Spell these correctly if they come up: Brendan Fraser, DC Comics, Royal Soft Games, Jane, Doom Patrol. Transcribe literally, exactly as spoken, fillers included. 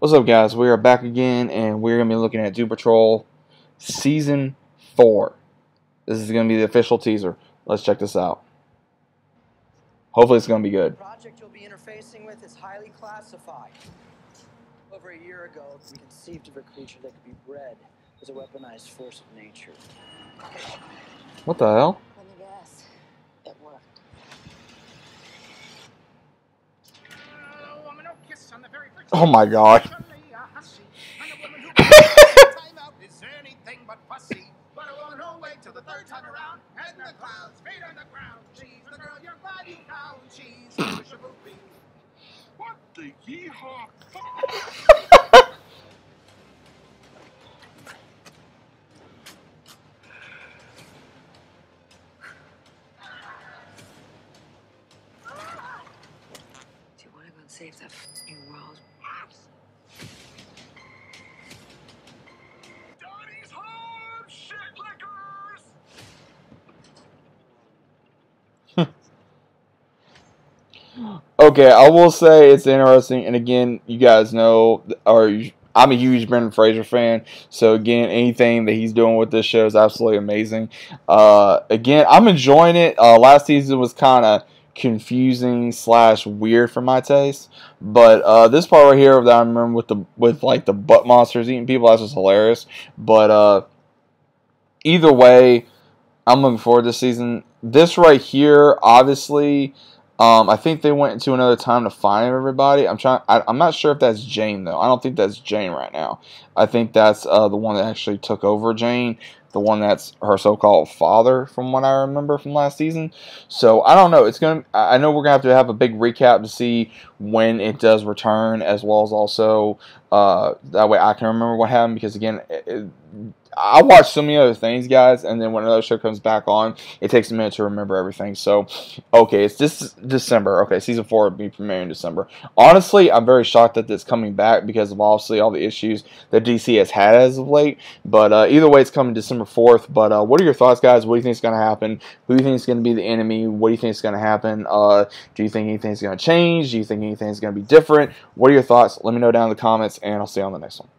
What's up, guys? We are back again, and we're going to be looking at Doom Patrol Season four. This is going to be the official teaser. Let's check this out. Hopefully it's going to be good. The project you'll be interfacing with is highly classified. Over a year ago, we conceived of a creature that could be bred as a weaponized force of nature. What the hell? Let me guess. It worked. Oh my god. What the yeehaw? Do you want to go and save that fucking world? Okay, I will say it's interesting, and again, you guys know, or I'm a huge Brendan Fraser fan, so again, anything that he's doing with this show is absolutely amazing. Uh, again, I'm enjoying it. Uh, last season was kind of confusing slash weird for my taste, but uh, this part right here that I remember with the with like the butt monsters eating people, that's just hilarious. But uh, either way, I'm looking forward to this season. This right here, obviously. Um, I think they went into another time to find everybody. I'm trying. I, I'm not sure if that's Jane though. I don't think that's Jane right now. I think that's uh, the one that actually took over Jane, the one that's her so-called father, from what I remember from last season. So I don't know. It's gonna. I know we're gonna have to have a big recap to see when it does return, as well as also uh, that way I can remember what happened. Because again, it, it, I watch so many other things, guys, and then when another show comes back on, it takes a minute to remember everything. So, okay, it's this December. Okay, season four will be premiering in December. Honestly, I'm very shocked that it's coming back because of obviously all the issues that D C has had as of late. But uh, either way, it's coming December fourth. But uh, what are your thoughts, guys? What do you think is going to happen? Who do you think is going to be the enemy? What do you think is going to happen? Uh, do you think anything's going to change? Do you think anything's going to be different? What are your thoughts? Let me know down in the comments, and I'll see you on the next one.